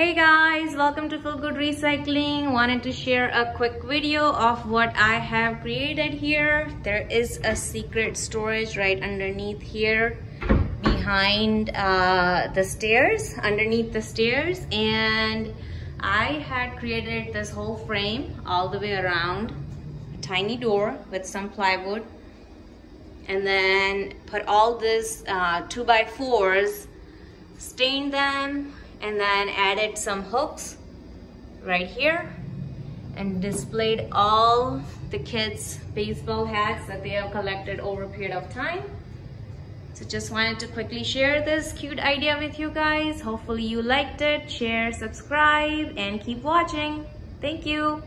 Hey guys, welcome to Feel Good Recycling. Wanted to share a quick video of what I have created here. There is a secret storage right underneath here, behind the stairs, underneath the stairs, and I had created this whole frame all the way around, a tiny door with some plywood, and then put all this 2x4s, stained them, and then added some hooks right here and displayed all the kids' baseball hats that they have collected over a period of time. So just wanted to quickly share this cute idea with you guys. Hopefully you liked it. Share, subscribe, and keep watching. Thank you.